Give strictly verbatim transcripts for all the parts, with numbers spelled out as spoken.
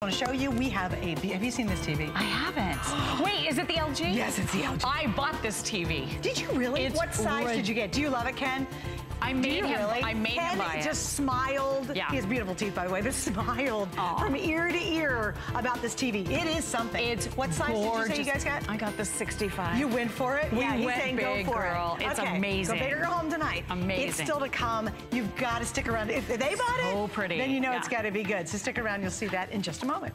I want to show you, we have a, have you seen this T V? I haven't. Wait, is it the L G? Yes, it's the L G. I bought this T V. Did you really? It's what size did you get? Do you love it, Ken? I made him, really? I made Ken him buy it. Ken just smiled. Yeah. He has beautiful teeth, by the way, but smiled Aww. from ear to ear about this T V. It is something. It's What size gorgeous. did you say you guys got? I got the sixty-five. You went for it? We yeah, went he's saying big, go for girl. it. It's okay. amazing. Go big or go home tonight. Amazing. It's still to come. You've got to stick around. If they bought it, so pretty. then you know yeah. it's got to be good. So stick around. You'll see that in just a moment.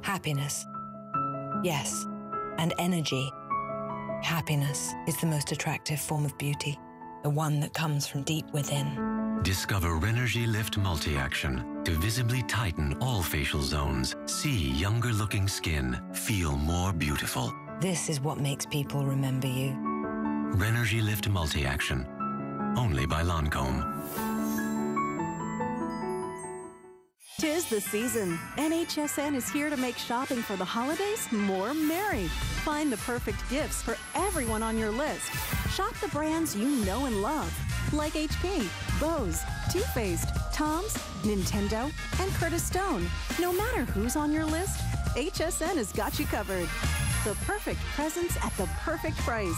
Happiness. Yes, and energy. Happiness is the most attractive form of beauty, the one that comes from deep within. Discover Renergy Lift Multi-Action to visibly tighten all facial zones, see younger-looking skin, feel more beautiful. This is what makes people remember you. Renergy Lift Multi-Action, only by Lancôme. 'Tis the season, and H S N is here to make shopping for the holidays more merry. Find the perfect gifts for everyone on your list. Shop the brands you know and love, like H P, Bose, Too Faced, Tom's, Nintendo, and Curtis Stone. No matter who's on your list, H S N has got you covered. The perfect presents at the perfect price.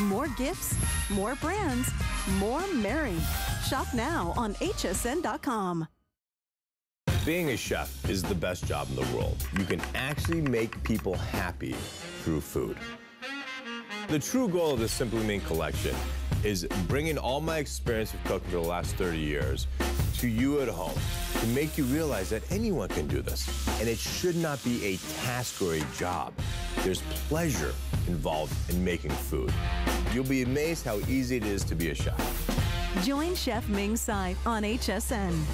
More gifts, more brands, more merry. Shop now on H S N dot com. Being a chef is the best job in the world. You can actually make people happy through food. The true goal of the Simply Ming collection is bringing all my experience of cooking for the last thirty years to you at home, to make you realize that anyone can do this. And it should not be a task or a job. There's pleasure involved in making food. You'll be amazed how easy it is to be a chef. Join Chef Ming Tsai on H S N.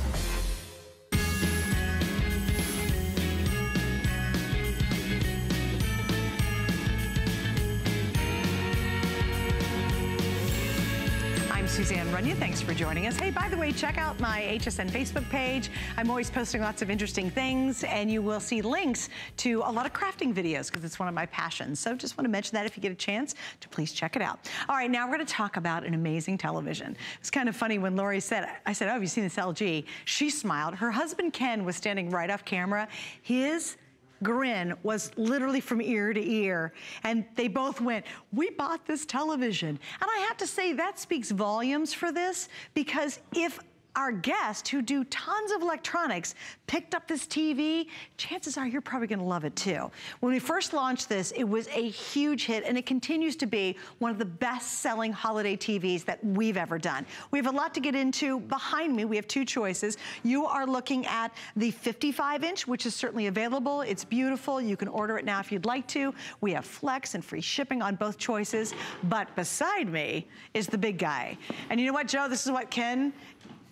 Suzanne Runyon, thanks for joining us. Hey, by the way, check out my H S N Facebook page. I'm always posting lots of interesting things, and you will see links to a lot of crafting videos because it's one of my passions. So just want to mention that if you get a chance to please check it out. All right, now we're going to talk about an amazing television. It's kind of funny when Lori said, I said, oh, have you seen this L G? She smiled. Her husband, Ken, was standing right off camera. His grin was literally from ear to ear, and they both went, we bought this television. And I have to say that speaks volumes for this, because if our guests who do tons of electronics picked up this T V, chances are you're probably gonna love it too. When we first launched this, it was a huge hit, and it continues to be one of the best-selling holiday T Vs that we've ever done. We have a lot to get into. Behind me, we have two choices. You are looking at the fifty-five inch, which is certainly available. It's beautiful. You can order it now if you'd like to. We have flex and free shipping on both choices. But beside me is the big guy. And you know what, Joe? This is what Ken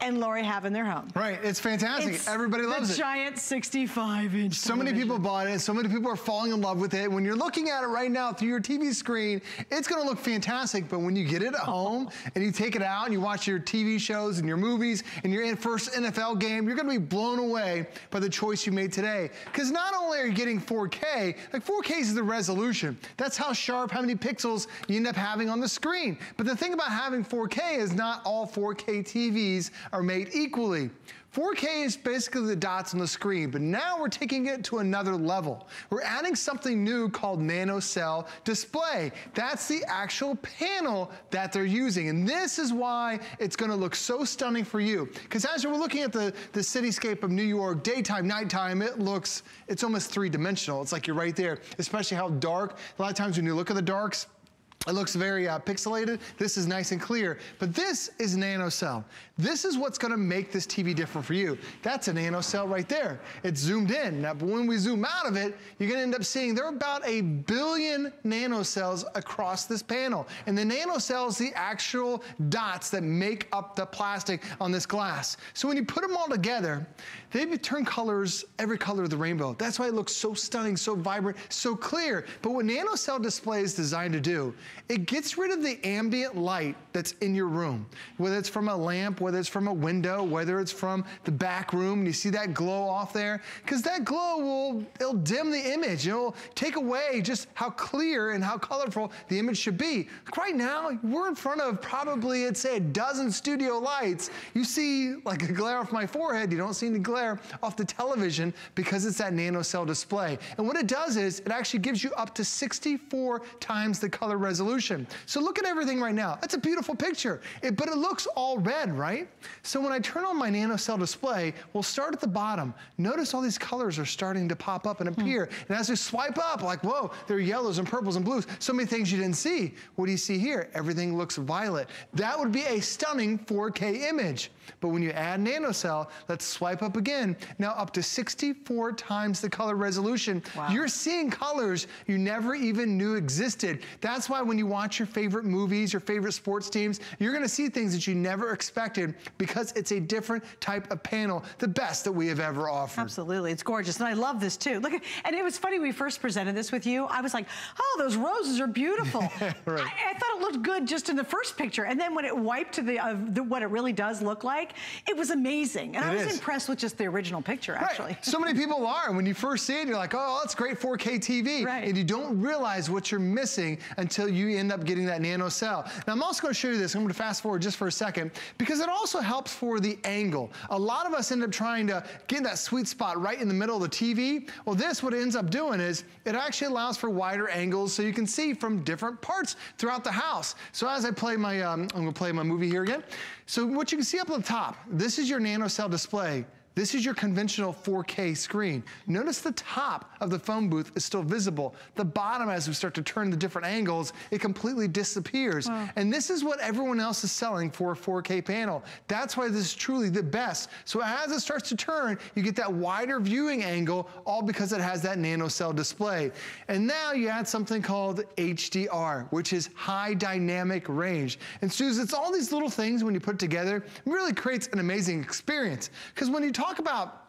and Lori have in their home. Right, it's fantastic. It's Everybody loves it. It's a giant sixty-five inch. So television. Many people bought it, so many people are falling in love with it. When you're looking at it right now through your T V screen, it's gonna look fantastic, but when you get it at home and you take it out and you watch your T V shows and your movies and your first N F L game, you're gonna be blown away by the choice you made today. Because not only are you getting four K, like four K is the resolution. That's how sharp, how many pixels you end up having on the screen. But the thing about having four K is not all four K T Vs are made equally. four K is basically the dots on the screen, but now we're taking it to another level. We're adding something new called NanoCell Display. That's the actual panel that they're using, and this is why it's gonna look so stunning for you. Because as we're looking at the, the cityscape of New York, daytime, nighttime, it looks, it's almost three-dimensional. It's like you're right there, especially how dark. A lot of times when you look at the darks, It looks very uh, pixelated. This is nice and clear, but this is NanoCell. This is what's gonna make this T V different for you. That's a NanoCell right there. It's zoomed in. Now, but when we zoom out of it, you're gonna end up seeing there are about a billion nanocells across this panel. And the nanocells, the actual dots that make up the plastic on this glass. So when you put them all together, they turn colors, every color of the rainbow. That's why it looks so stunning, so vibrant, so clear. But what NanoCell Display is designed to do, it gets rid of the ambient light that's in your room. Whether it's from a lamp, whether it's from a window, whether it's from the back room, and you see that glow off there, because that glow will, it'll dim the image. It'll take away just how clear and how colorful the image should be. Like right now, we're in front of probably, I'd say, a dozen studio lights. You see like a glare off my forehead, you don't see the glare off the television because it's that NanoCell display. And what it does is, it actually gives you up to sixty-four times the color resolution. Resolution. So look at everything right now. That's a beautiful picture, it, but it looks all red, right? So when I turn on my NanoCell display, we'll start at the bottom. Notice all these colors are starting to pop up and appear. Mm. And as we swipe up, like, whoa, there are yellows and purples and blues. So many things you didn't see. What do you see here? Everything looks violet. That would be a stunning four K image. But when you add NanoCell, let's swipe up again. Now up to sixty-four times the color resolution. Wow. You're seeing colors you never even knew existed. That's why when you watch your favorite movies, your favorite sports teams, you're gonna see things that you never expected because it's a different type of panel, the best that we have ever offered. Absolutely, it's gorgeous, and I love this too. Look, and it was funny when we first presented this with you, I was like, oh, those roses are beautiful. Right. I, I thought it looked good just in the first picture, and then when it wiped to the, uh, the what it really does look like, it was amazing, and it I was is. impressed with just the original picture, actually. Right. So many people are, when you first see it, you're like, oh, that's great four K T V, right. And you don't realize what you're missing until you end up getting that NanoCell. Now I'm also gonna show you this, I'm gonna fast forward just for a second, because it also helps for the angle. A lot of us end up trying to get that sweet spot right in the middle of the T V. Well this, what it ends up doing is, it actually allows for wider angles so you can see from different parts throughout the house. So as I play my, um, I'm gonna play my movie here again. So what you can see up at the top, this is your NanoCell display. This is your conventional four K screen. Notice the top of the phone booth is still visible. The bottom, as we start to turn the different angles, it completely disappears. Wow. And this is what everyone else is selling for a four K panel. That's why this is truly the best. So as it starts to turn, you get that wider viewing angle, all because it has that NanoCell display. And now you add something called H D R, which is high dynamic range. And Susan, it's all these little things when you put it together, it really creates an amazing experience. Because when you talk about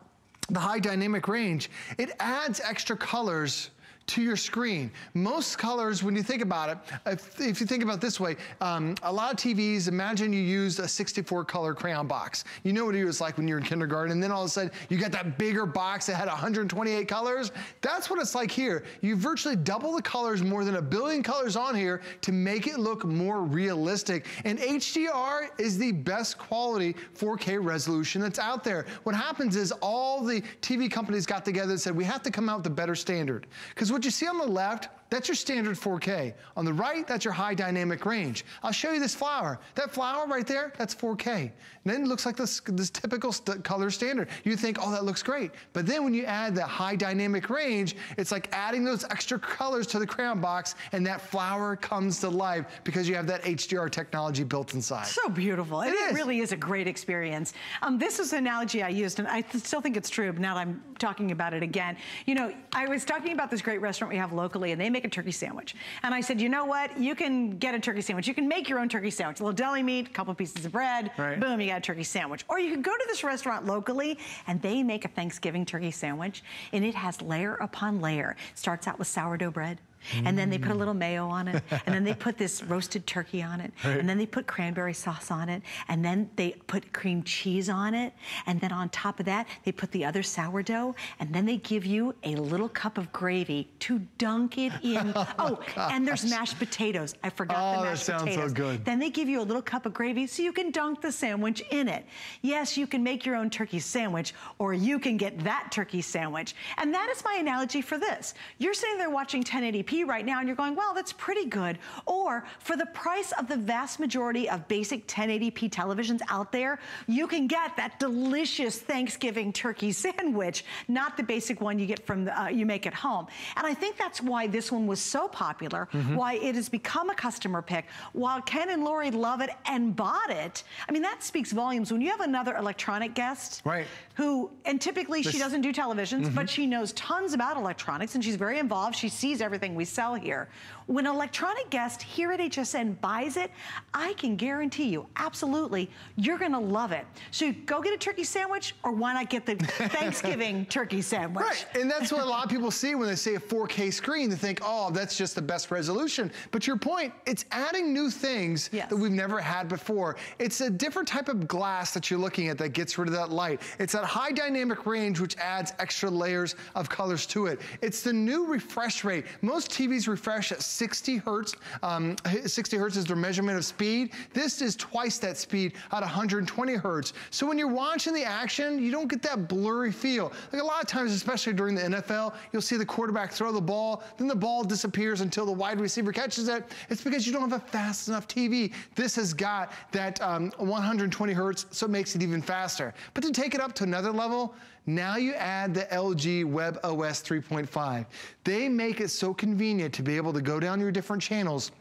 the high dynamic range, it adds extra colors to your screen. Most colors, when you think about it, if, if you think about it this way, um, a lot of T Vs, imagine you used a sixty-four color crayon box. You know what it was like when you were in kindergarten, and then all of a sudden, you got that bigger box that had one hundred twenty-eight colors. That's what it's like here. You virtually double the colors, more than a billion colors on here to make it look more realistic. And H D R is the best quality four K resolution that's out there. What happens is all the T V companies got together and said, we have to come out with a better standard. Because what you see on the left, that's your standard four K. On the right, that's your high dynamic range. I'll show you this flower. That flower right there, that's four K. And then it looks like this, this typical st color standard. You think, oh, that looks great. But then when you add the high dynamic range, it's like adding those extra colors to the crayon box, and that flower comes to life because you have that H D R technology built inside. So beautiful. It, it, is. it really is a great experience. Um, this is an analogy I used, and I th still think it's true, but now that I'm talking about it again. You know, I was talking about this great restaurant we have locally, and they make a turkey sandwich. And I said, you know what? You can get a turkey sandwich. You can make your own turkey sandwich. A little deli meat, a couple pieces of bread, right. Boom, you got a turkey sandwich. Or you can go to this restaurant locally and they make a Thanksgiving turkey sandwich, and it has layer upon layer. Starts out with sourdough bread, and then they put a little mayo on it, and then they put this roasted turkey on it, right. And then they put cranberry sauce on it, and then they put cream cheese on it, and then on top of that, they put the other sourdough, and then they give you a little cup of gravy to dunk it in. Oh, oh and there's mashed potatoes. I forgot oh, the mashed that potatoes. Sounds so good. Then they give you a little cup of gravy so you can dunk the sandwich in it. Yes, you can make your own turkey sandwich, or you can get that turkey sandwich. And that is my analogy for this. You're sitting there watching ten eighty p ten eighty p right now and you're going, well, that's pretty good. Or for the price of the vast majority of basic ten eighty p televisions out there, you can get that delicious Thanksgiving turkey sandwich, not the basic one you get from the, uh, you make at home. And I think that's why this one was so popular, mm-hmm. why it has become a customer pick, while Ken and Lori love it and bought it. I mean, that speaks volumes. When you have another electronic guest, right? Who, and typically this, she doesn't do televisions, mm-hmm. but she knows tons about electronics and she's very involved. She sees everything we sell here. When an electronic guest here at H S N buys it, I can guarantee you, absolutely, you're gonna love it. So go get a turkey sandwich, or why not get the Thanksgiving turkey sandwich? Right, and that's what a lot of people see when they see a four K screen. They think, oh, that's just the best resolution. But your point, it's adding new things yes. that we've never had before. It's a different type of glass that you're looking at that gets rid of that light. It's that high dynamic range, which adds extra layers of colors to it. It's the new refresh rate. Most T Vs refresh at sixty hertz. Um, sixty hertz is their measurement of speed. This is twice that speed at one hundred twenty hertz. So when you're watching the action, you don't get that blurry feel. Like a lot of times, especially during the N F L, you'll see the quarterback throw the ball, then the ball disappears until the wide receiver catches it. It's because you don't have a fast enough T V. This has got that um, one hundred twenty hertz, so it makes it even faster. But to take it up to another level, now you add the L G WebOS three point five. They make it so convenient to be able to go down your different channels,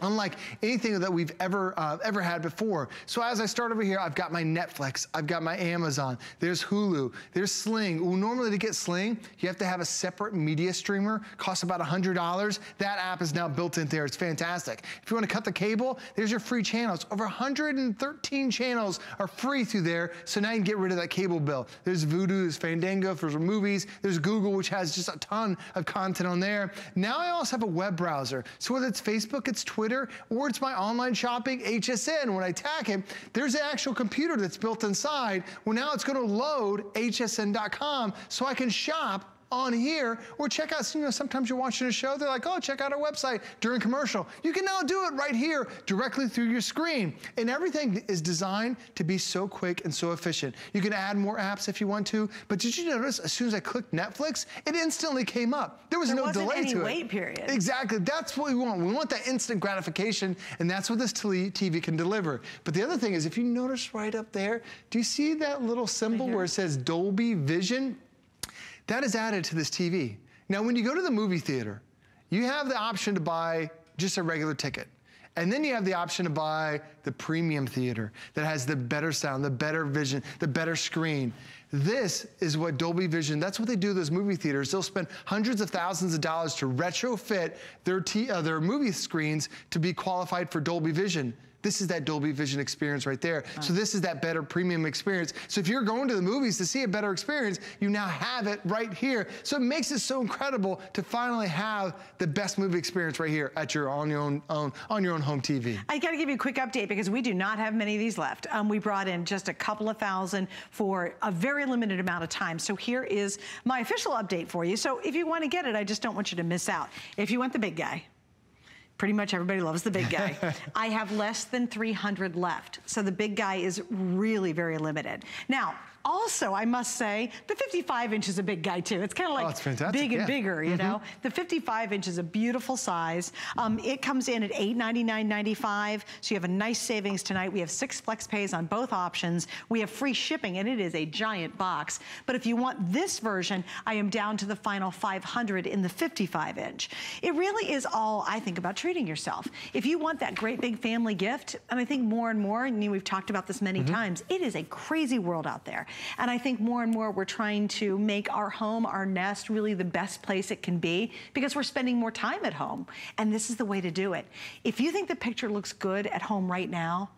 unlike anything that we've ever uh, ever had before. So as I start over here, I've got my Netflix, I've got my Amazon, there's Hulu, there's Sling. Well, normally to get Sling, you have to have a separate media streamer, costs about one hundred dollars. That app is now built in there, it's fantastic. If you wanna cut the cable, there's your free channels. Over one hundred thirteen channels are free through there, so now you can get rid of that cable bill. There's Vudu, there's Fandango, there's movies, there's Google, which has just a ton of content on there. Now I also have a web browser. So whether it's Facebook, it's Twitter, or it's my online shopping, H S N, when I tack it, there's an actual computer that's built inside. Well, now it's gonna load H S N dot com so I can shop on here, or check out, you know, sometimes you're watching a show, they're like, oh, check out our website during commercial. You can now do it right here, directly through your screen. And everything is designed to be so quick and so efficient. You can add more apps if you want to, but did you notice as soon as I clicked Netflix, it instantly came up. There was there no wasn't delay any to it. wait period. Exactly, that's what we want. We want that instant gratification, and that's what this T V can deliver. But the other thing is, if you notice right up there, do you see that little symbol right where it says Dolby Vision? That is added to this T V. Now, when you go to the movie theater, you have the option to buy just a regular ticket. And then you have the option to buy the premium theater that has the better sound, the better vision, the better screen. This is what Dolby Vision, that's what they do to those movie theaters. They'll spend hundreds of thousands of dollars to retrofit their, t uh, their movie screens to be qualified for Dolby Vision. This is that Dolby Vision experience right there. Wow. So this is that better premium experience. So if you're going to the movies to see a better experience, you now have it right here. So it makes it so incredible to finally have the best movie experience right here at your on your own, own on your own home T V. I gotta give you a quick update because we do not have many of these left. Um, we brought in just a couple of thousand for a very limited amount of time. So here is my official update for you. So if you wanna get it, I just don't want you to miss out. If you want the big guy, pretty much everybody loves the big guy. I have less than three hundred left. So the big guy is really very limited. Now, also, I must say, the fifty-five inch is a big guy too. It's kind of like oh, big and yeah. bigger, you mm-hmm. know? The fifty-five inch is a beautiful size. Um, it comes in at eight ninety-nine ninety-five, so you have a nice savings tonight. We have six flex pays on both options. We have free shipping, and it is a giant box. But if you want this version, I am down to the final five hundred in the fifty-five inch. It really is all, I think, about treating yourself. If you want that great big family gift, and I think more and more, and we've talked about this many mm-hmm. times, it is a crazy world out there. And I think more and more we're trying to make our home, our nest, really the best place it can be because we're spending more time at home. And this is the way to do it. If you think the picture looks good at home right now,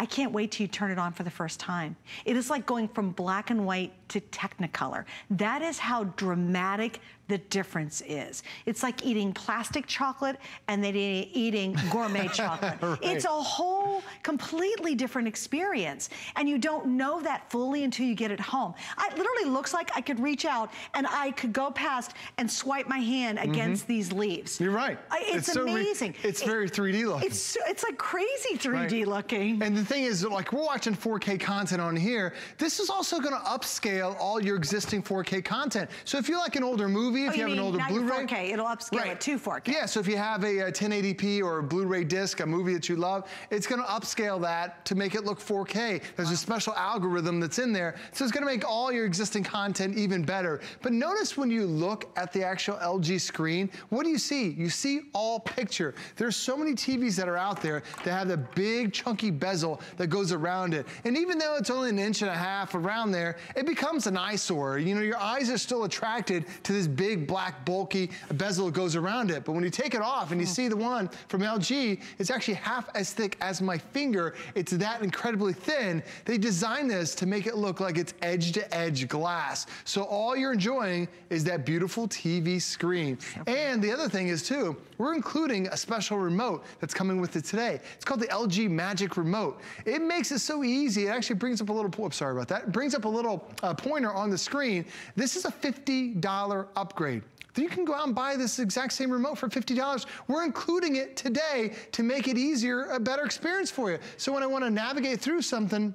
I can't wait till you turn it on for the first time. It is like going from black and white to Technicolor. That is how dramatic the difference is. It's like eating plastic chocolate and then eating gourmet chocolate. Right. It's a whole completely different experience. And you don't know that fully until you get it home. I, it literally looks like I could reach out and I could go past and swipe my hand against mm-hmm. these leaves. You're right. I, it's, it's amazing. So it's it, very three D looking. It's, so, it's like crazy three D right. looking. And the thing is, like, we're watching four K content on here. This is also gonna upscale all your existing four K content. So if you like an older movie, T V, if oh, you, you have mean, an older Blu-ray. four K, it'll upscale right. it to four K. Yeah, so if you have a, a ten eighty p or a Blu-ray disc, a movie that you love, it's gonna upscale that to make it look four K. There's wow. a special algorithm that's in there, so it's gonna make all your existing content even better. But notice when you look at the actual L G screen, what do you see? You see all picture. There's so many T Vs that are out there that have the big chunky bezel that goes around it. And even though it's only an inch and a half around there, it becomes an eyesore. You know, your eyes are still attracted to this big black bulky bezel that goes around it. But when you take it off and you see the one from L G, it's actually half as thick as my finger. It's that incredibly thin. They designed this to make it look like it's edge to edge glass. So all you're enjoying is that beautiful T V screen. And the other thing is too, we're including a special remote that's coming with it today. It's called the L G Magic Remote. It makes it so easy. It actually brings up a little, oops, sorry about that. It brings up a little uh, pointer on the screen. This is a fifty dollar upgrade. You can go out and buy this exact same remote for fifty dollars. We're including it today to make it easier, a better experience for you. So when I want to navigate through something,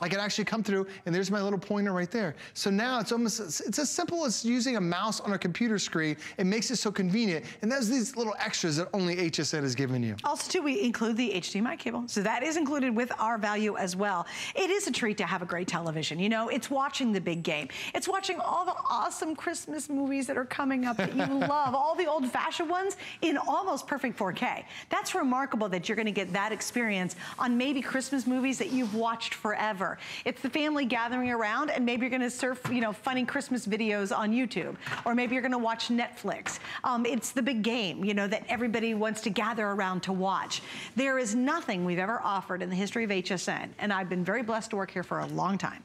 I can actually come through, and there's my little pointer right there. So now it's almost, it's as simple as using a mouse on a computer screen. It makes it so convenient. And there's these little extras that only H S N is giving you. Also too, we include the H D M I cable. So that is included with our value as well. It is a treat to have a great television. You know, it's watching the big game. It's watching all the awesome Christmas movies that are coming up that you love, all the old fashioned ones in almost perfect four K. That's remarkable that you're gonna get that experience on maybe Christmas movies that you've watched forever. It's the family gathering around, and maybe you're gonna surf, you know, funny Christmas videos on YouTube, or maybe you're gonna watch Netflix. Um, it's the big game, you know, that everybody wants to gather around to watch. There is nothing we've ever offered in the history of H S N, and I've been very blessed to work here for a long time,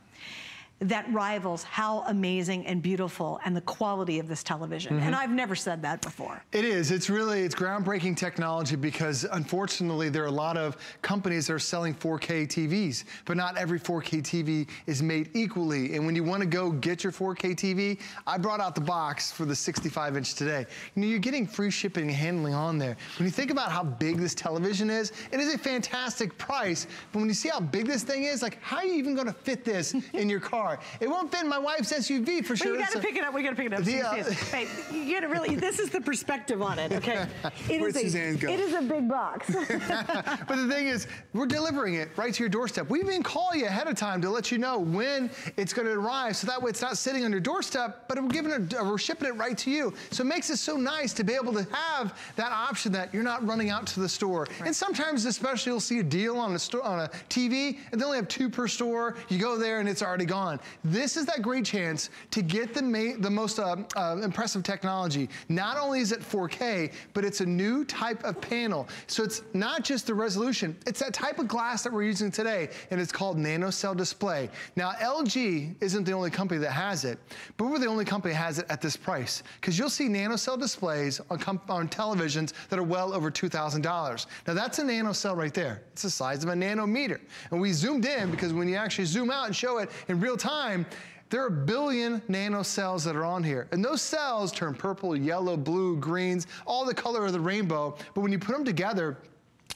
that rivals how amazing and beautiful and the quality of this television. Mm-hmm. And I've never said that before. It is, it's really, it's groundbreaking technology, because unfortunately there are a lot of companies that are selling four K T Vs, but not every four K T V is made equally. And when you wanna go get your four K T V, I brought out the box for the sixty-five inch today. You know, you're getting free shipping and handling on there. When you think about how big this television is, it is a fantastic price, but when you see how big this thing is, like, how are you even gonna fit this in your car? It won't fit in my wife's S U V for sure. But you gotta pick it up, we gotta pick it up. The, uh, hey, you gotta really, this is the perspective on it, okay? It, is, a, it is a big box. But the thing is, we're delivering it right to your doorstep. We even call you ahead of time to let you know when it's gonna arrive, so that way it's not sitting on your doorstep, but we're, giving it, we're shipping it right to you. So it makes it so nice to be able to have that option that you're not running out to the store. Right. And sometimes especially you'll see a deal on a, store, on a T V, and they only have two per store. You go there and it's already gone. This is that great chance to get the, ma the most uh, uh, impressive technology. Not only is it four K, but it's a new type of panel. So it's not just the resolution, it's that type of glass that we're using today, and it's called NanoCell Display. Now, L G isn't the only company that has it, but we're the only company that has it at this price, because you'll see NanoCell displays on, on televisions that are well over two thousand dollars. Now, that's a NanoCell right there. It's the size of a nanometer. And we zoomed in, because when you actually zoom out and show it in real time, time, there are a billion nano cells that are on here. And those cells turn purple, yellow, blue, greens, all the color of the rainbow. But when you put them together,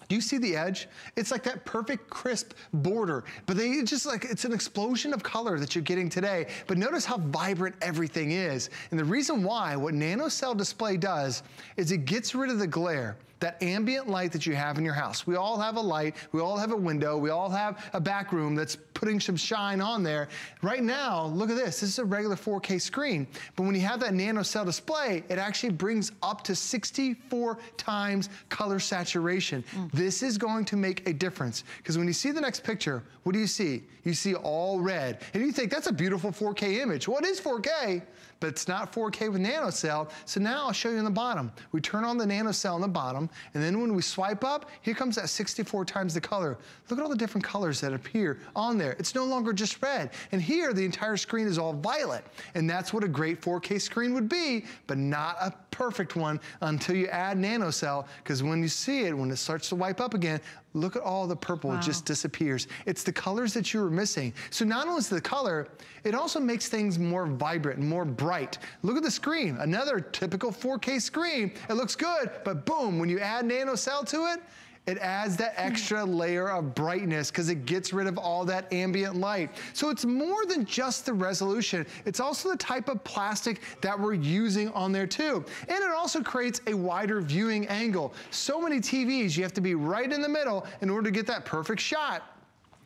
do you see the edge? It's like that perfect crisp border, but they just like, it's an explosion of color that you're getting today. But notice how vibrant everything is. And the reason why, what NanoCell Display does is it gets rid of the glare, that ambient light that you have in your house. We all have a light, we all have a window, we all have a back room that's putting some shine on there. Right now, look at this, this is a regular four K screen, but when you have that NanoCell Display, it actually brings up to sixty-four times color saturation. Mm. This is going to make a difference, because when you see the next picture, what do you see? You see all red, and you think, that's a beautiful four K image. Well, it is four K, but it's not four K with NanoCell, so now I'll show you in the bottom. We turn on the NanoCell in the bottom, and then when we swipe up, here comes that sixty-four times the color. Look at all the different colors that appear on there. It's no longer just red. And here, the entire screen is all violet. And that's what a great four K screen would be, but not a perfect one until you add NanoCell, because when you see it, when it starts to wipe up again, look at all the purple, wow. It just disappears. It's the colors that you were missing. So not only is the color, it also makes things more vibrant, more bright. Look at the screen, another typical four K screen. It looks good, but boom, when you add NanoCell to it, It adds that extra layer of brightness because it gets rid of all that ambient light. So it's more than just the resolution. It's also the type of plastic that we're using on there too. And it also creates a wider viewing angle. So many T Vs, you have to be right in the middle in order to get that perfect shot.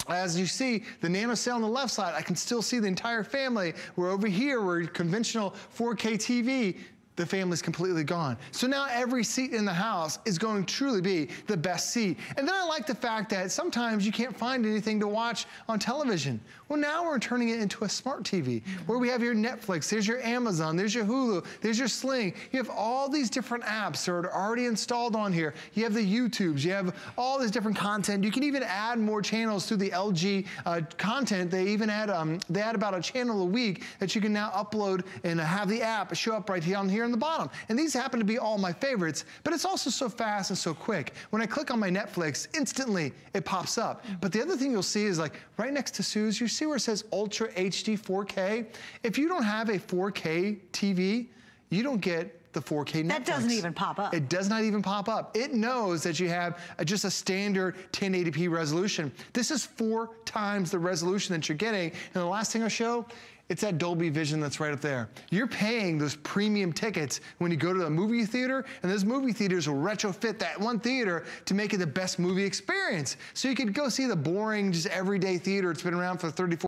As you see, the NanoCell on the left side, I can still see the entire family. We're over here, we're conventional four K T V. The family's completely gone. So now every seat in the house is going to truly be the best seat. And then I like the fact that sometimes you can't find anything to watch on television. Well, now we're turning it into a smart T V where we have your Netflix, there's your Amazon, there's your Hulu, there's your Sling. You have all these different apps that are already installed on here. You have the YouTubes, you have all this different content. You can even add more channels through the L G uh, content. They even add, um, they add about a channel a week that you can now upload and have the app show up right here on here. In the bottom. And these happen to be all my favorites, but it's also so fast and so quick. When I click on my Netflix, instantly it pops up. But the other thing you'll see is like right next to Sue's, you see where it says Ultra H D four K. If you don't have a four K T V, you don't get the four K Netflix. That doesn't even pop up. It does not even pop up. It knows that you have a, just a standard ten eighty p resolution. This is four times the resolution that you're getting. And the last thing I'll show, it's that Dolby Vision that's right up there. You're paying those premium tickets when you go to the movie theater, and those movie theaters will retrofit that one theater to make it the best movie experience. So you could go see the boring, just everyday theater. It's been around for thirty, forty